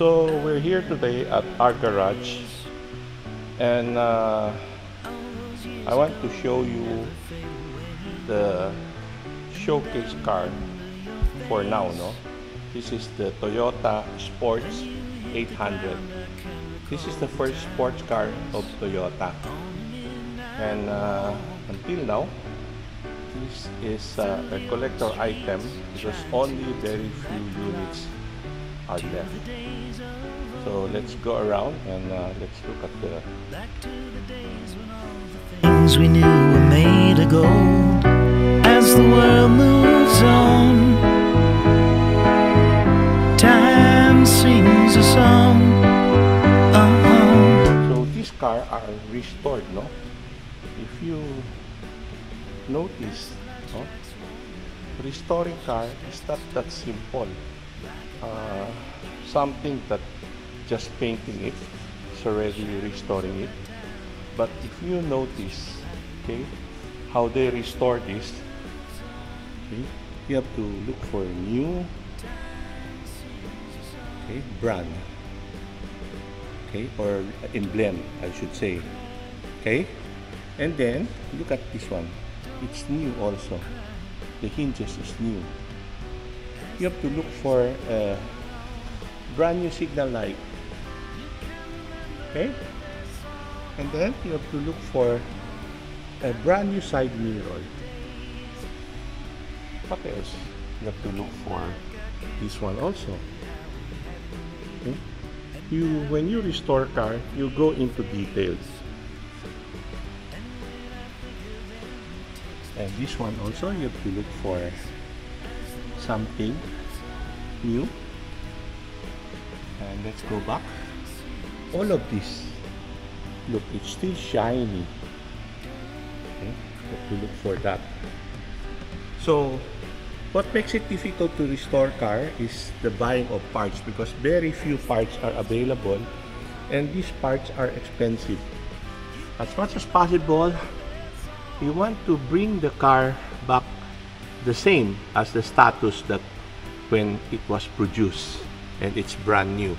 So we're here today at our garage, and I want to show you the showcase car for now, no? This is the Toyota Sports 800. This is the first sports car of Toyota, and until now, this is a collector item because only very few units are left. So let's go around and let's look at the things we knew were made of gold. As the world moves on, time sings a song. So these cars are restored, no? If you notice, no? Restoring car is not that simple. Something that just painting it is already restoring it. But if you notice, okay, how they restore this, okay, you have to look for a new, okay, brand, okay, or emblem, I should say, okay. And then look at this one; it's new also. The hinges is new. You have to look for a brand new signal light, okay, and then you have to look for a brand new side mirror. What else? You have to look for this one also. Okay? When you restore car, you go into details, and this one also you have to look for something new. And let's go back. All of this, look, it's still shiny, okay? Have to look for that. So what makes it difficult to restore car is the buying of parts, because very few parts are available, and these parts are expensive. As much as possible, we want to bring the car back the same as the status that when it was produced, and it's brand new.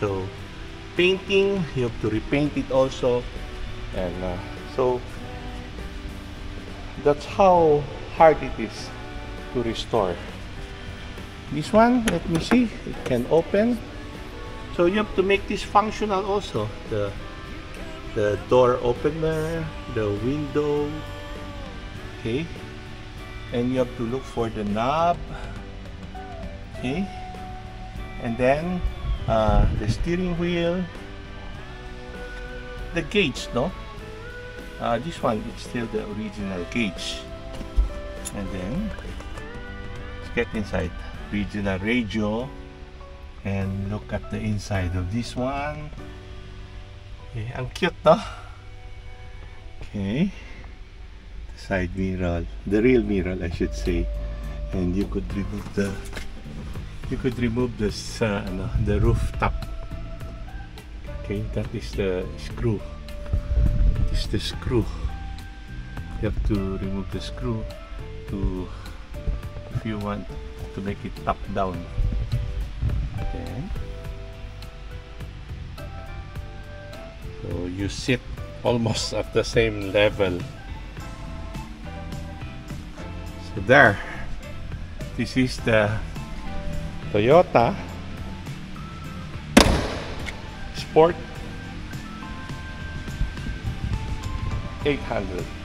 So painting, you have to repaint it also, and so that's how hard it is to restore. This one, let me see, it can open, so you have to make this functional also, the door opener, the window, okay. And you have to look for the knob, okay, and then the steering wheel, the gauge, no? This one is still the original gauge, and then let's get inside. Original radio, and look at the inside of this one. Okay, ang cute, no? Okay. Side mirror, the real mirror, I should say, and you could remove this the rooftop. Okay, that is the screw. It is the screw. You have to remove the screw to, if you want to make it top down. Okay. So you sit almost at the same level. There, this is the Toyota Sport 800.